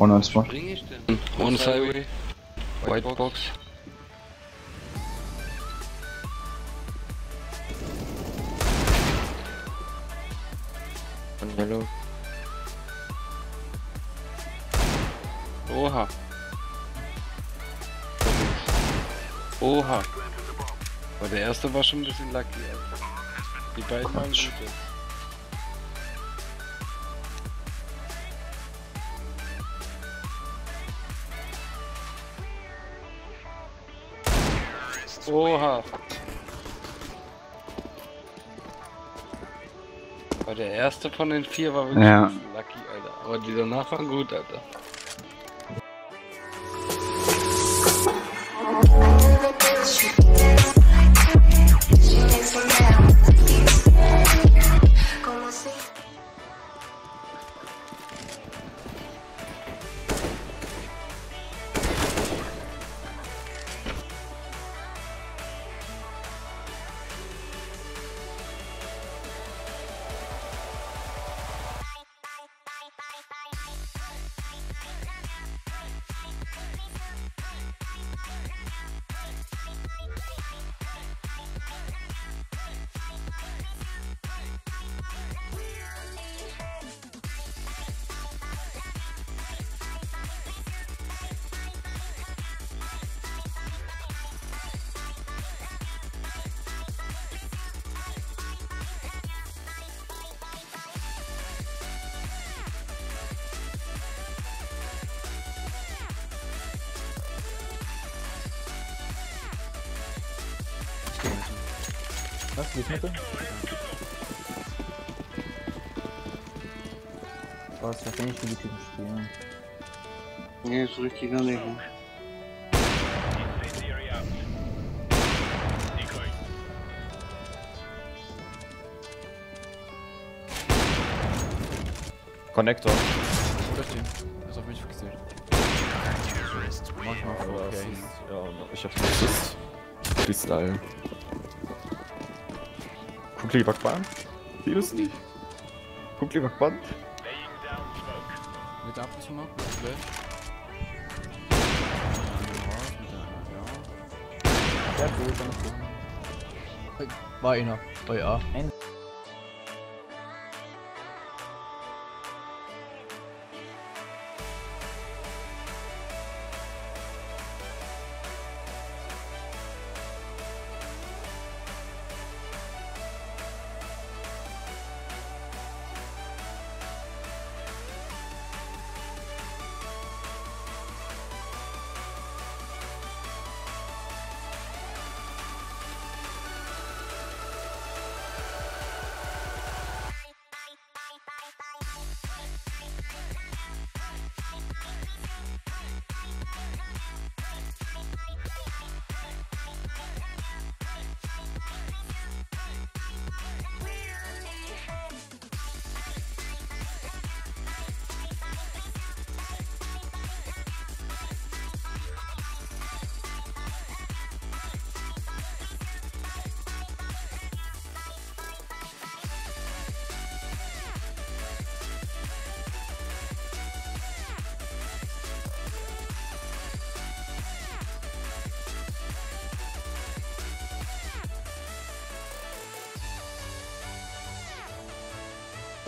112. Springe ich denn? On Highway. White Box. Und Yellow. Oha. Oha. Aber der erste war schon ein bisschen lucky. Die beiden waren gute. Oha. Aber der erste von den vier war wirklich ja lucky, Alter. Aber die danach waren gut, Alter. Was? Wie bitte? Was? Da kann ich die Typen spielen. Nee, ist richtig daneben. Connector. Das Team. Ist auf mich fixiert. Mach mal vor, okay. Ja, ich hab's nicht. Freestyle. Guck lieber Quant. Die ist nicht. Guck lieber Quant. Mit Abschluss mal. Ja, gut. War einer. Bei A.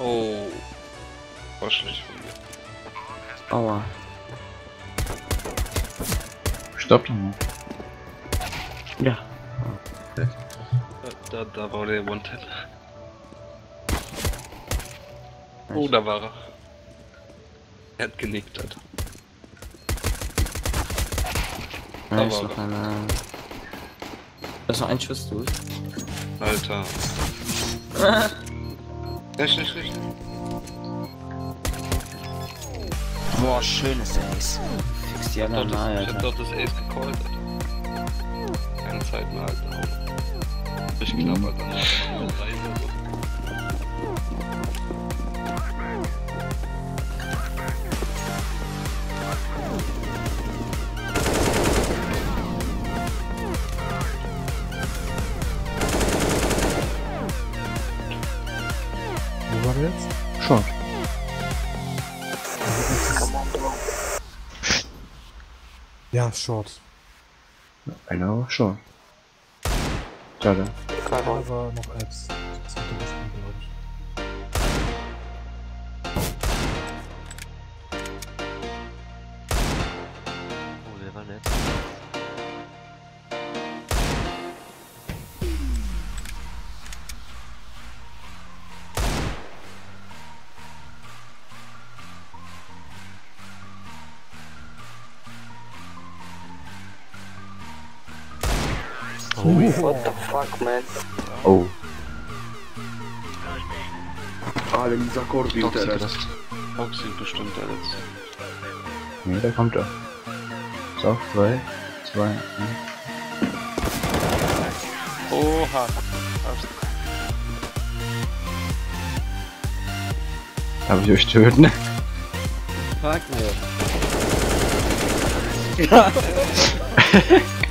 Oh, war schlecht von mir. Aua. Stopp nochmal. Ja. Okay. Da war der One-Tap. Oh, da war er. Er hat genickt, Alter. Da war er. Da ist noch ein Schuss durch. Alter. Schlecht. Boah, schönes Ace. Fix die anderen mal, Alter. Ich hab doch das Ace gecallt, Alter. Keine Zeit mehr, Alter. Ich glaub, Alter. Jetzt? Schon. Come on, bro. Ja, short. Einer war short. Schade. Da war noch Apps. Das hat er gespielt, glaube ich. Oh, der war nett. Oh, what the fuck, man? Oh. Ale mi zakorbił teraz. Toxin bestimmt alles. Ne, da kommt er. So, 3, 2, 1. Oha. Darf ich euch töten? Fuck, ne.